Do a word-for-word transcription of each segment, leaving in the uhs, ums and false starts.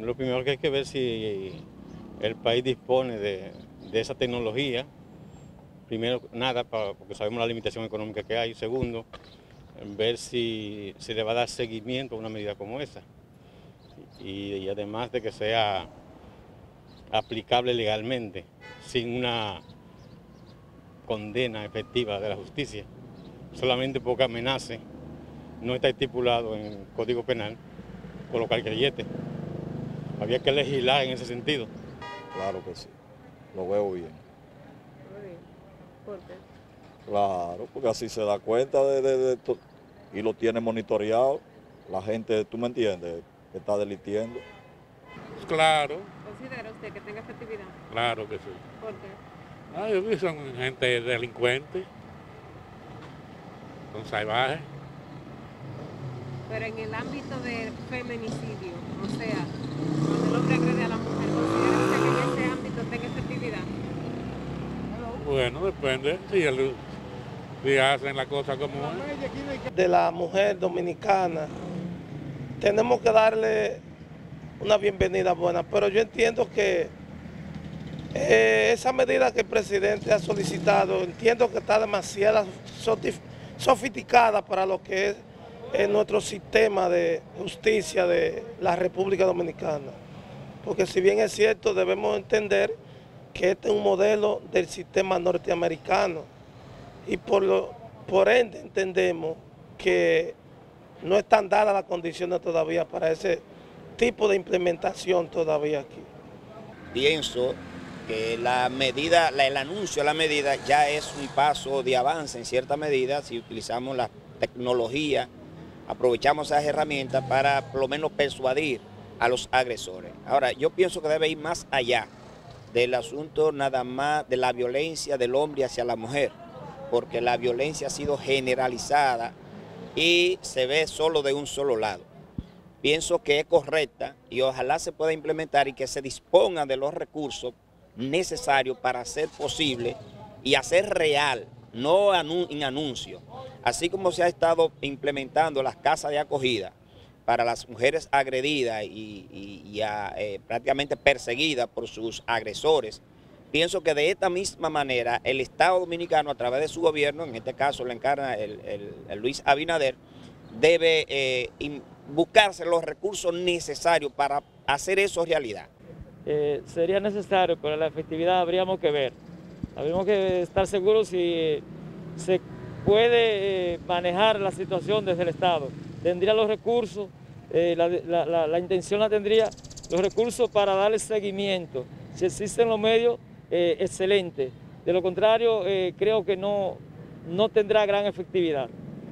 Lo primero que hay que ver si el país dispone de, de esa tecnología. Primero, nada, para, porque sabemos la limitación económica que hay. Segundo, ver si se le va a dar seguimiento a una medida como esa. Y, y además de que sea aplicable legalmente, sin una condena efectiva de la justicia. Solamente porque amenace, no está estipulado en el Código Penal colocar grilletes. Había que legislar en ese sentido. Claro que sí, lo veo bien. Muy bien. ¿Por qué? Claro, porque así se da cuenta de, de, de to... y lo tiene monitoreado. La gente, tú me entiendes, que está delitiendo. Pues claro. ¿Considera usted que tenga efectividad? Claro que sí. ¿Por qué? Ah, yo creo que son gente delincuente, son salvajes. Pero en el ámbito del feminicidio, o sea, cuando el hombre agrede a la mujer, ¿considera usted que en ese ámbito tenga efectividad? Bueno, depende, si, el, si hacen la cosa como es. De la mujer dominicana, tenemos que darle una bienvenida buena, pero yo entiendo que eh, esa medida que el presidente ha solicitado, entiendo que está demasiado sofisticada para lo que es en nuestro sistema de justicia de la República Dominicana. Porque si bien es cierto, debemos entender que este es un modelo del sistema norteamericano y por, lo, por ende entendemos que no están dadas las condiciones todavía para ese tipo de implementación todavía aquí. Pienso que la medida, el anuncio de la medida ya es un paso de avance en cierta medida si utilizamos la tecnología. Aprovechamos esas herramientas para por lo menos persuadir a los agresores. Ahora, yo pienso que debe ir más allá del asunto nada más de la violencia del hombre hacia la mujer, porque la violencia ha sido generalizada y se ve solo de un solo lado. Pienso que es correcta y ojalá se pueda implementar y que se disponga de los recursos necesarios para hacer posible y hacer real, no en anuncio. Así como se ha estado implementando las casas de acogida para las mujeres agredidas y, y, y a, eh, prácticamente perseguidas por sus agresores, pienso que de esta misma manera el Estado Dominicano a través de su gobierno, en este caso lo encarna el, el, el Luis Abinader, debe eh, buscarse los recursos necesarios para hacer eso realidad. Eh, sería necesario, pero la efectividad habríamos que ver. Habríamos que estar seguros si se puede eh, manejar la situación desde el Estado. Tendría los recursos, eh, la, la, la, la intención la tendría, los recursos para darle seguimiento. Si existen los medios, eh, excelente. De lo contrario, eh, creo que no, no tendrá gran efectividad.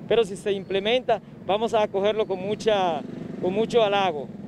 Pero si se implementa, vamos a acogerlo con, mucha, con mucho halago.